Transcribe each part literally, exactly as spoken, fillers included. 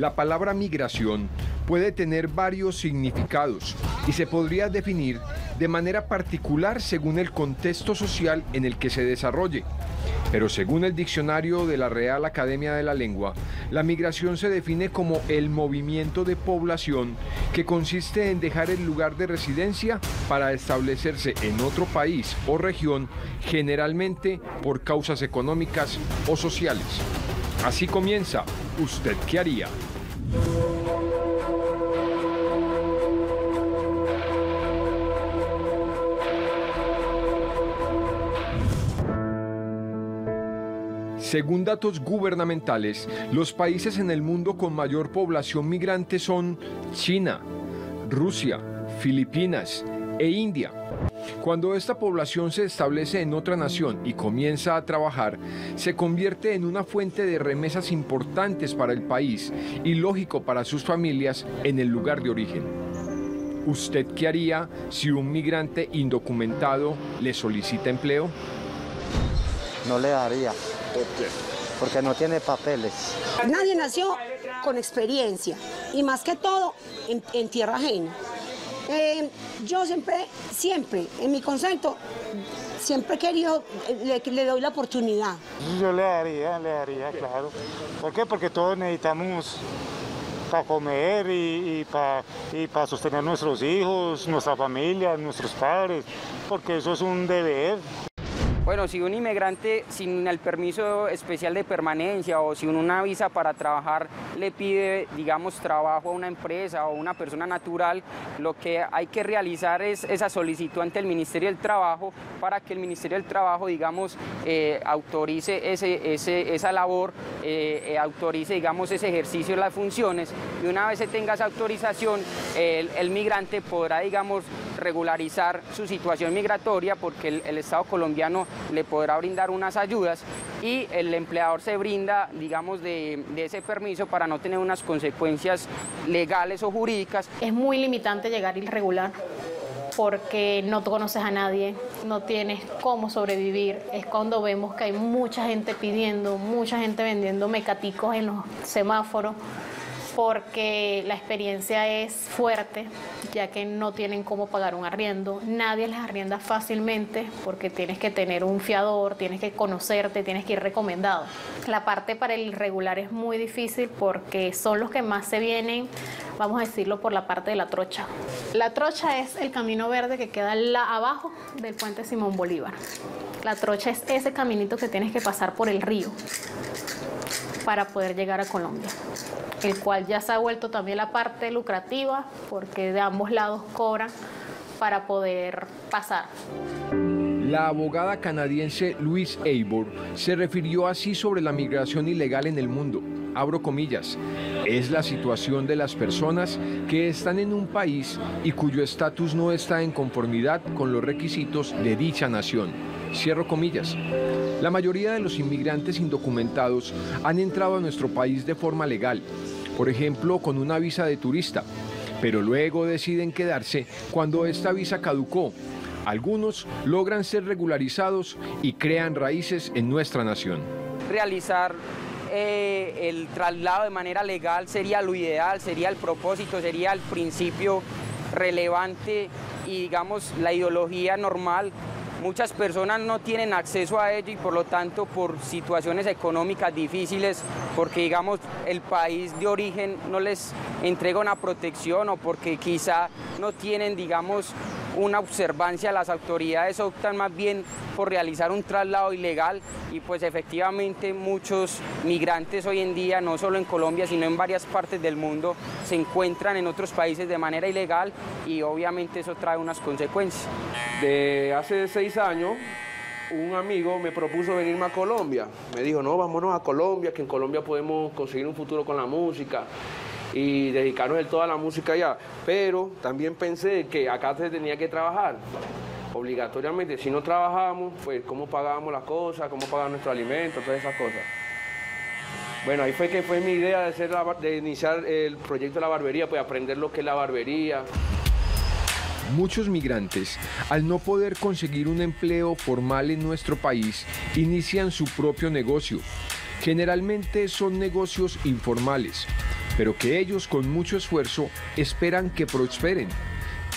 La palabra migración puede tener varios significados y se podría definir de manera particular según el contexto social en el que se desarrolle. Pero según el diccionario de la Real Academia de la Lengua, la migración se define como el movimiento de población que consiste en dejar el lugar de residencia para establecerse en otro país o región, generalmente por causas económicas o sociales. Así comienza ¿Usted qué haría? Según datos gubernamentales, los países en el mundo con mayor población migrante son China, Rusia, Filipinas e India. Cuando esta población se establece en otra nación y comienza a trabajar, se convierte en una fuente de remesas importantes para el país y lógico para sus familias en el lugar de origen. ¿Usted qué haría si un migrante indocumentado le solicita empleo? No le daría. ¿Por qué? Porque no tiene papeles. Nadie nació con experiencia y más que todo en, en tierra ajena. Eh, yo siempre, siempre, en mi concepto, siempre he querido, le, le doy la oportunidad. Yo le daría, le daría, claro. ¿Por qué? Porque todos necesitamos para comer y, y para y para sostener nuestros hijos, nuestra familia, nuestros padres, porque eso es un deber. Bueno, si un inmigrante sin el permiso especial de permanencia o sin una visa para trabajar le pide, digamos, trabajo a una empresa o una persona natural, lo que hay que realizar es esa solicitud ante el Ministerio del Trabajo para que el Ministerio del Trabajo, digamos, eh, autorice ese, ese, esa labor, eh, eh, autorice, digamos, ese ejercicio de las funciones. Y una vez se tenga esa autorización, el, el migrante podrá, digamos, regularizar su situación migratoria porque el, el Estado colombiano le podrá brindar unas ayudas y el empleador se brinda, digamos, de, de ese permiso para no tener unas consecuencias legales o jurídicas. Es muy limitante llegar irregular porque no conoces a nadie, no tienes cómo sobrevivir. Es cuando vemos que hay mucha gente pidiendo, mucha gente vendiendo mecaticos en los semáforos porque la experiencia es fuerte, ya que no tienen cómo pagar un arriendo. Nadie les arrienda fácilmente porque tienes que tener un fiador, tienes que conocerte, tienes que ir recomendado. La parte para el irregular es muy difícil porque son los que más se vienen, vamos a decirlo, por la parte de la trocha. La trocha es el camino verde que queda la, abajo del puente Simón Bolívar. La trocha es ese caminito que tienes que pasar por el río para poder llegar a Colombia, el cual ya se ha vuelto también la parte lucrativa porque de ambos lados cobran para poder pasar. La abogada canadiense Louise Eibor se refirió así sobre la migración ilegal en el mundo, abro comillas, es la situación de las personas que están en un país y cuyo estatus no está en conformidad con los requisitos de dicha nación, cierro comillas. La mayoría de los inmigrantes indocumentados han entrado a nuestro país de forma legal, por ejemplo con una visa de turista, pero luego deciden quedarse cuando esta visa caducó. Algunos logran ser regularizados y crean raíces en nuestra nación. Realizar eh, el traslado de manera legal sería lo ideal, sería el propósito, sería el principio relevante y, digamos, la ideología normal. Muchas personas no tienen acceso a ello y por lo tanto por situaciones económicas difíciles, porque digamos el país de origen no les entrega una protección o porque quizá no tienen, digamos, una observancia, las autoridades optan más bien por realizar un traslado ilegal y pues efectivamente muchos migrantes hoy en día, no solo en Colombia sino en varias partes del mundo, se encuentran en otros países de manera ilegal y obviamente eso trae unas consecuencias. De hace seis años un amigo me propuso venirme a Colombia, me dijo no, vámonos a Colombia, que en Colombia podemos conseguir un futuro con la música y dedicarnos el todo a la música allá, pero también pensé que acá se tenía que trabajar obligatoriamente, si no trabajamos, pues cómo pagábamos las cosas, cómo pagar nuestro alimento, todas esas cosas. Bueno, ahí fue que fue mi idea de, hacer la, de iniciar el proyecto de la barbería, pues aprender lo que es la barbería. Muchos migrantes, al no poder conseguir un empleo formal en nuestro país, inician su propio negocio. Generalmente son negocios informales. pero que ellos con mucho esfuerzo esperan que prosperen.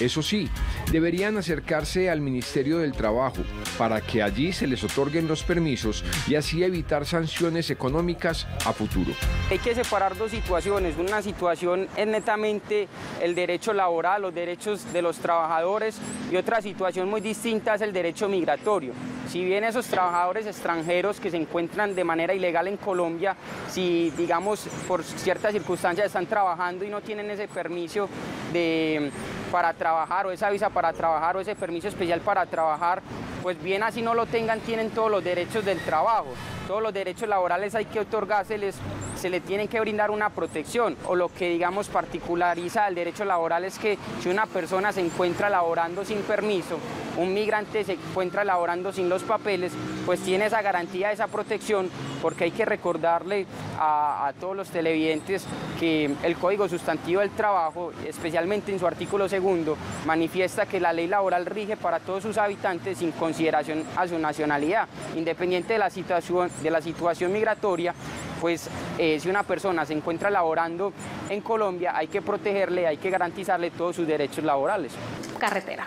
Eso sí, deberían acercarse al Ministerio del Trabajo para que allí se les otorguen los permisos y así evitar sanciones económicas a futuro. Hay que separar dos situaciones. Una situación es netamente el derecho laboral, los derechos de los trabajadores, y otra situación muy distinta es el derecho migratorio. Si bien esos trabajadores extranjeros que se encuentran de manera ilegal en Colombia, si digamos por ciertas circunstancias están trabajando y no tienen ese permiso de... para trabajar, o esa visa para trabajar, o ese permiso especial para trabajar, pues bien así no lo tengan, tienen todos los derechos del trabajo, todos los derechos laborales hay que otorgárseles, se les tienen que brindar una protección, o lo que digamos particulariza el derecho laboral es que si una persona se encuentra laborando sin permiso, un migrante se encuentra laborando sin los papeles, pues tiene esa garantía, esa protección, porque hay que recordarle a, a todos los televidentes que el Código Sustantivo del Trabajo, especialmente en su artículo segundo, manifiesta que la ley laboral rige para todos sus habitantes sin consideración a su nacionalidad, independiente de la situación, de la situación migratoria. Pues eh, si una persona se encuentra laborando en Colombia, hay que protegerle, hay que garantizarle todos sus derechos laborales. Carretera,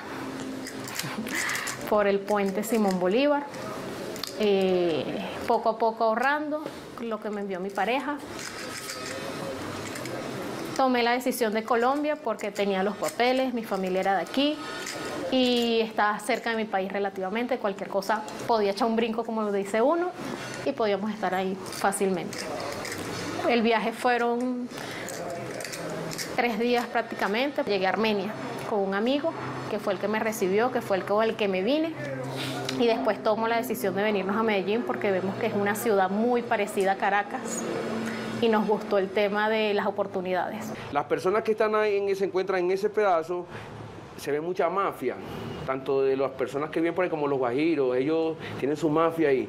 por el puente Simón Bolívar, eh, poco a poco ahorrando lo que me envió mi pareja. Tomé la decisión de Colombia porque tenía los papeles, mi familia era de aquí y estaba cerca de mi país relativamente. Cualquier cosa podía echar un brinco, como lo dice uno, y podíamos estar ahí fácilmente. El viaje fueron tres días prácticamente. Llegué a Armenia con un amigo que fue el que me recibió, que fue el con el que me vine. Y después tomo la decisión de venirnos a Medellín porque vemos que es una ciudad muy parecida a Caracas. Y nos gustó el tema de las oportunidades. Las personas que están ahí en, se encuentran en ese pedazo, se ve mucha mafia, tanto de las personas que vienen por ahí como los guajiros, ellos tienen su mafia ahí.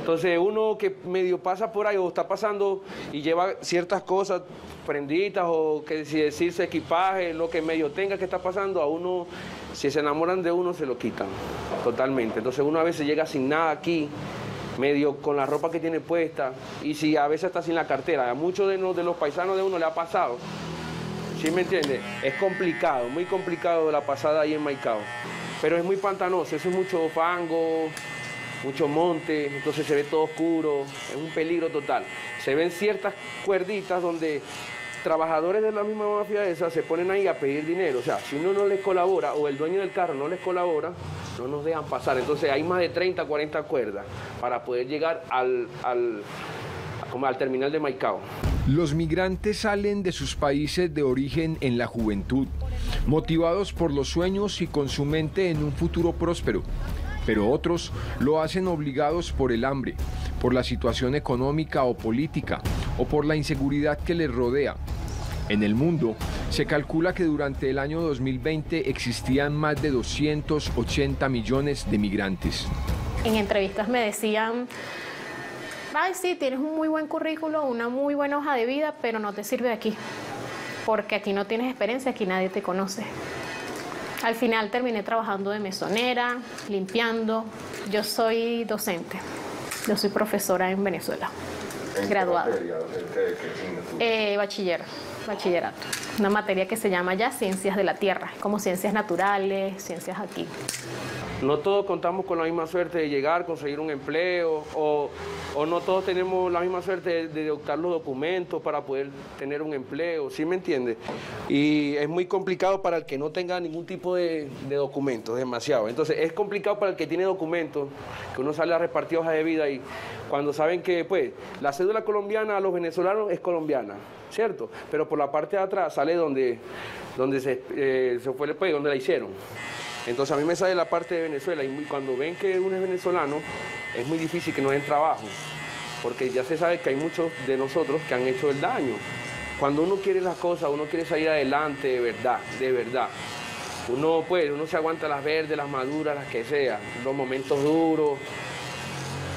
Entonces uno que medio pasa por ahí o está pasando y lleva ciertas cosas prenditas o que si decirse equipaje, lo que medio tenga que está pasando, a uno, si se enamoran de uno, se lo quitan totalmente. Entonces uno a veces llega sin nada aquí, medio con la ropa que tiene puesta, y si a veces está sin la cartera. A muchos de, no, de los paisanos de uno le ha pasado, ¿sí me entiende? Es complicado, muy complicado la pasada ahí en Maicao, pero es muy pantanoso, eso es mucho fango, mucho monte, entonces se ve todo oscuro, es un peligro total. Se ven ciertas cuerditas donde trabajadores de la misma mafia esa se ponen ahí a pedir dinero, o sea, si uno no les colabora o el dueño del carro no les colabora, no nos dejan pasar. Entonces hay más de treinta, cuarenta cuerdas para poder llegar al, al, al terminal de Maicao. Los migrantes salen de sus países de origen en la juventud, motivados por los sueños y con su mente en un futuro próspero, pero otros lo hacen obligados por el hambre, por la situación económica o política, o por la inseguridad que les rodea. En el mundo, se calcula que durante el año dos mil veinte existían más de doscientos ochenta millones de migrantes. En entrevistas me decían, ay sí, tienes un muy buen currículo, una muy buena hoja de vida, pero no te sirve aquí, porque aquí no tienes experiencia, aquí nadie te conoce. Al final terminé trabajando de mesonera, limpiando. Yo soy docente, yo soy profesora en Venezuela. Graduada. Eh, bachiller, bachillerato. Una materia que se llama ya Ciencias de la Tierra, como ciencias naturales, ciencias aquí. No todos contamos con la misma suerte de llegar, conseguir un empleo, o, o no todos tenemos la misma suerte de, de optar los documentos para poder tener un empleo, ¿sí me entiende? Y es muy complicado para el que no tenga ningún tipo de, de documentos, demasiado. Entonces es complicado para el que tiene documentos, que uno sale a repartir hojas de vida y cuando saben que, pues, la cédula colombiana a los venezolanos es colombiana, ¿cierto? Pero por la parte de atrás sale donde, donde se, eh, se fue el país, donde la hicieron. Entonces a mí me sale la parte de Venezuela y cuando ven que uno es venezolano es muy difícil que nos den trabajo porque ya se sabe que hay muchos de nosotros que han hecho el daño. Cuando uno quiere las cosas, uno quiere salir adelante de verdad, de verdad. Uno pues, uno se aguanta las verdes, las maduras, las que sea, los momentos duros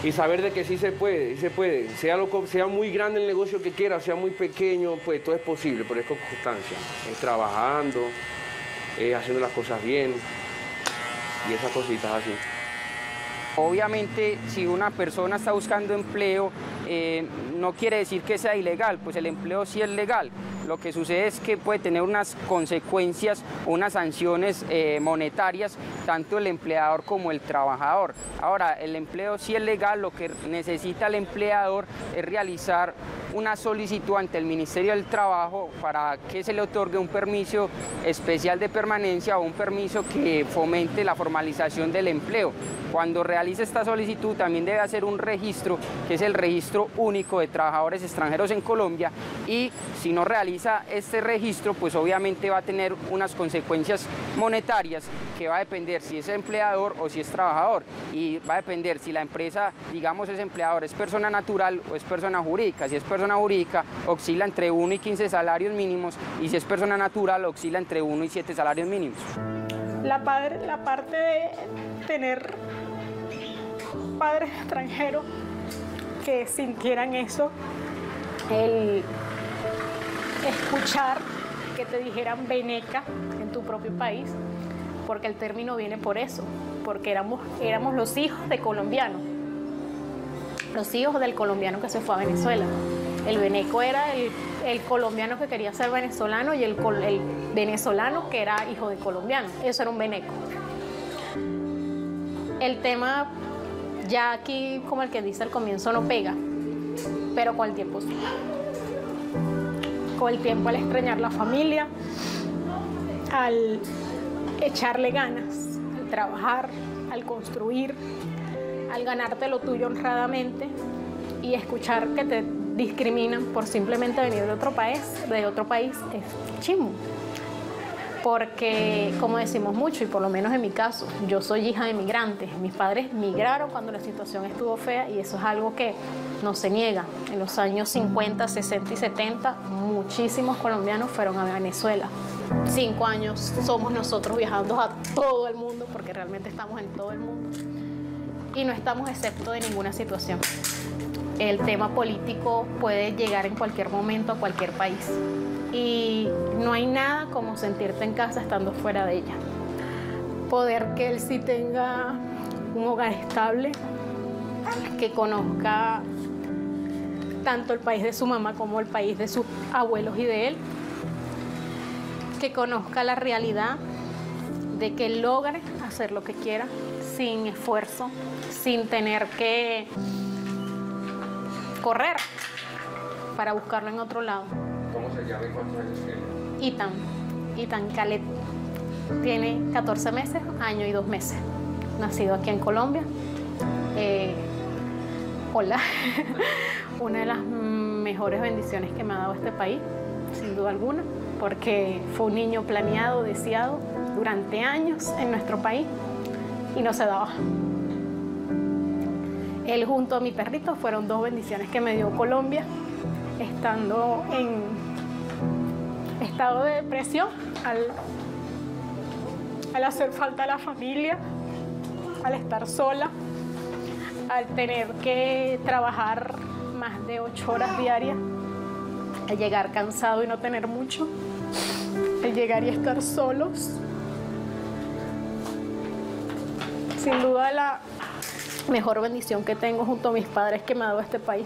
y saber de que sí se puede, sí se puede. Sea, lo, sea muy grande el negocio que quiera, sea muy pequeño, pues todo es posible, pero es con constancia, es trabajando, es haciendo las cosas bien. Y esas cositas así. Obviamente, si una persona está buscando empleo, eh, no quiere decir que sea ilegal, pues el empleo sí es legal. lo que sucede es que puede tener unas consecuencias, unas sanciones eh, monetarias, tanto el empleador como el trabajador. Ahora, el empleo sí es legal, lo que necesita el empleador es realizar una solicitud ante el Ministerio del Trabajo para que se le otorgue un permiso especial de permanencia o un permiso que fomente la formalización del empleo. Cuando realice esta solicitud también debe hacer un registro, que es el registro único de trabajadores extranjeros en Colombia, y si no realiza este registro, pues obviamente va a tener unas consecuencias monetarias que va a depender si es empleador o si es trabajador, y va a depender si la empresa, digamos, es empleador, es persona natural o es persona jurídica. Si es persona jurídica, oscila entre uno y quince salarios mínimos, y si es persona natural, oscila entre uno y siete salarios mínimos. La, padre, la parte de tener padres extranjeros que sintieran eso, el escuchar que te dijeran veneca en tu propio país, porque el término viene por eso, porque éramos, éramos los hijos de colombianos, los hijos del colombiano que se fue a Venezuela. El veneco era el, el colombiano que quería ser venezolano y el, el venezolano que era hijo de colombiano. Eso era un veneco. El tema ya aquí, como el que dice al comienzo, no pega, pero con el tiempo sí. Con el tiempo, al extrañar la familia, al echarle ganas, al trabajar, al construir, al ganarte lo tuyo honradamente y escuchar que te discriminan por simplemente venir de otro país, de otro país es chimbo. Porque, como decimos mucho, y por lo menos en mi caso, yo soy hija de migrantes. Mis padres migraron cuando la situación estuvo fea y eso es algo que no se niega. En los años cincuenta, sesenta y setenta, muchísimos colombianos fueron a Venezuela. Cinco años somos nosotros viajando a todo el mundo, porque realmente estamos en todo el mundo. Y no estamos excepto de ninguna situación. El tema político puede llegar en cualquier momento a cualquier país. Y no hay nada como sentirte en casa estando fuera de ella. Poder que él sí tenga un hogar estable, que conozca tanto el país de su mamá como el país de sus abuelos y de él, que conozca la realidad de que logre hacer lo que quiera sin esfuerzo, sin tener que correr para buscarlo en otro lado. ¿Cómo se llama y cuántos años tiene? Itan, Itan Calet. Tiene catorce meses, año y dos meses. Nacido aquí en Colombia. Eh, hola. Una de las mejores bendiciones que me ha dado este país, sin duda alguna, porque fue un niño planeado, deseado, durante años en nuestro país y no se daba. Él junto a mi perrito fueron dos bendiciones que me dio Colombia, estando en estado de depresión, al, al hacer falta a la familia, al estar sola, al tener que trabajar más de ocho horas diarias, al llegar cansado y no tener mucho, al llegar y estar solos. Sin duda la mejor bendición que tengo junto a mis padres que me ha dado este país.